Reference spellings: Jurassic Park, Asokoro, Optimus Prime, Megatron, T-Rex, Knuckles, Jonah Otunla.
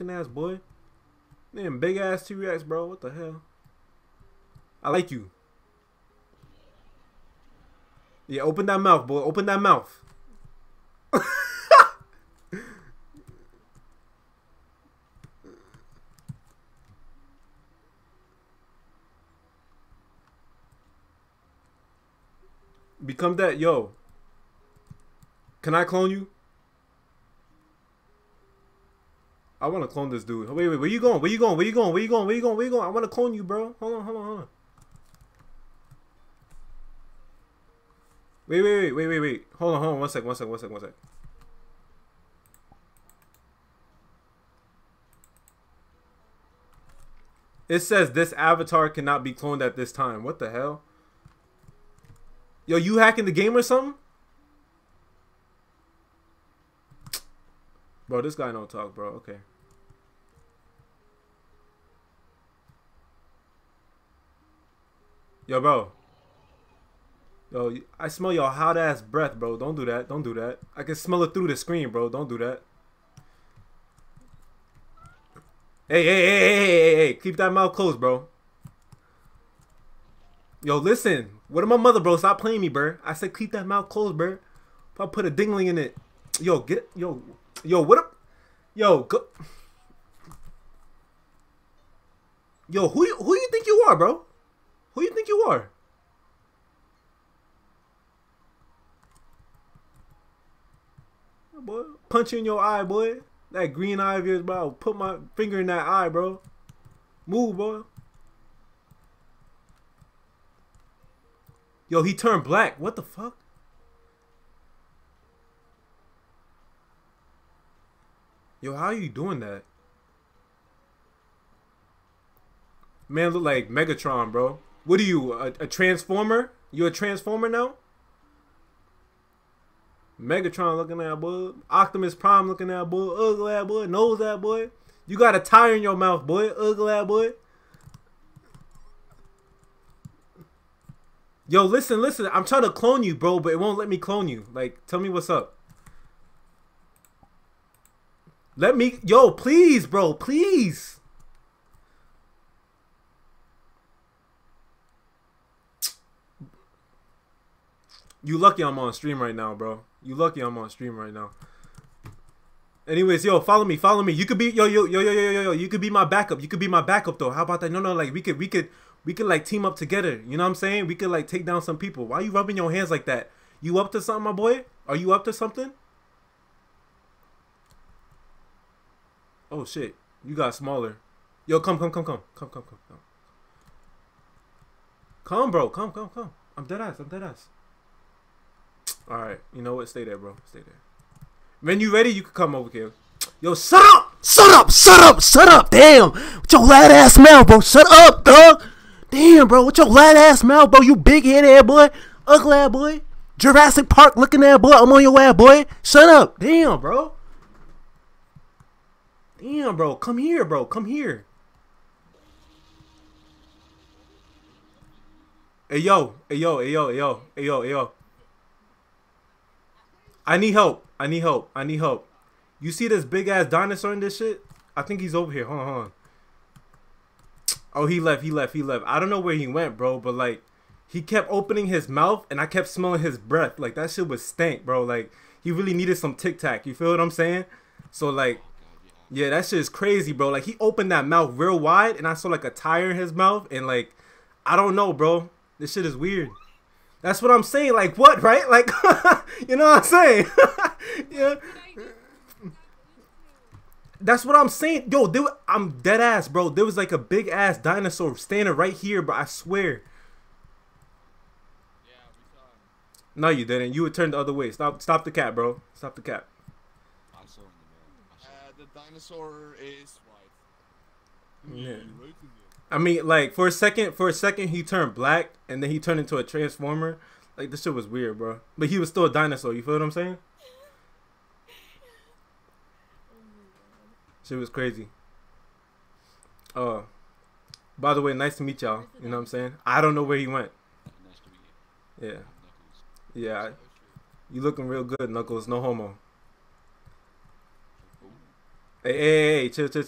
Fucking ass boy. Man, big ass T-Rex, bro. What the hell? I like you. Yeah, open that mouth, boy. Open that mouth. Become that, yo. Can I clone you? I want to clone this dude. Wait, where you going? Where you going? Where you going? Where you going? Where you going? Where you going? I want to clone you, bro. Hold on, hold on, hold on. Wait. Hold on. One sec. It says this avatar cannot be cloned at this time. What the hell? Yo, you hacking the game or something? Bro, this guy don't talk, bro. Okay. Yo, bro. Yo, I smell your hot ass breath, bro. Don't do that. Don't do that. I can smell it through the screen, bro. Don't do that. Hey. Keep that mouth closed, bro. Yo, listen. What did my mother, bro? Stop playing me, bro. I said keep that mouth closed, bro. If I put a dingling in it. Yo, get... Yo... Yo, what up? Yo, go. Yo, who you think you are, bro? Who you think you are? Oh, boy, punch you in your eye, boy. That green eye of yours, bro. I'll put my finger in that eye, bro. Move, boy. Yo, he turned black. What the fuck? Yo, how are you doing that? Man, look like Megatron, bro. What are you, a transformer? You a transformer now? Megatron looking at boy. Optimus Prime looking at boy. Ugly at boy. Nose at boy. You got a tire in your mouth, boy. Ugly at boy. Yo, listen. I'm trying to clone you, bro, but it won't let me clone you. Like, tell me what's up. Let me, yo, please, bro, please. You lucky I'm on stream right now, bro. You lucky I'm on stream right now. Anyways, yo, follow me. You could be, yo. You could be my backup. You could be my backup though. How about that? No, like we could like team up together. You know what I'm saying? We could like take down some people. Why are you rubbing your hands like that? You up to something, my boy? Are you up to something? Oh shit, you got smaller. Yo, come. Come, bro, come. I'm dead ass. Alright, you know what? Stay there, bro. Stay there. When you ready, you can come over here. Yo, shut up, damn! With your loud ass mouth, bro. Shut up, dog! Damn, bro, with your loud ass mouth, bro, you big head ass boy, ugly ass boy, Jurassic Park looking ass boy, I'm on your ass boy. Shut up, damn, bro. Damn, bro. Come here, bro. Come here. Hey, yo. I need help. You see this big-ass dinosaur in this shit? I think he's over here. Hold on. Oh, he left. I don't know where he went, bro, but, like, he kept opening his mouth, and I kept smelling his breath. Like, that shit was stank, bro. Like, he really needed some Tic Tac. You feel what I'm saying? So, like... Yeah, that shit is crazy, bro. Like, he opened that mouth real wide, and I saw, like, a tire in his mouth. And, like, I don't know, bro. This shit is weird. That's what I'm saying. Like, what, right? Like, you know what I'm saying? Yeah. That's what I'm saying. Yo, I'm dead ass, bro. There was, like, a big-ass dinosaur standing right here, bro. I swear. Yeah, we saw him. No, you didn't. You would turn the other way. Stop the cap, bro. Stop the cap. The dinosaur is white. Yeah. I mean, like, for a second, he turned black, and then he turned into a transformer. Like, this shit was weird, bro. But he was still a dinosaur. You feel what I'm saying? Shit was crazy. By the way, nice to meet y'all. You know what I'm saying? I don't know where he went. Nice to meet you. Yeah. Knuckles. Yeah. You looking real good, Knuckles. No homo. Hey, chill.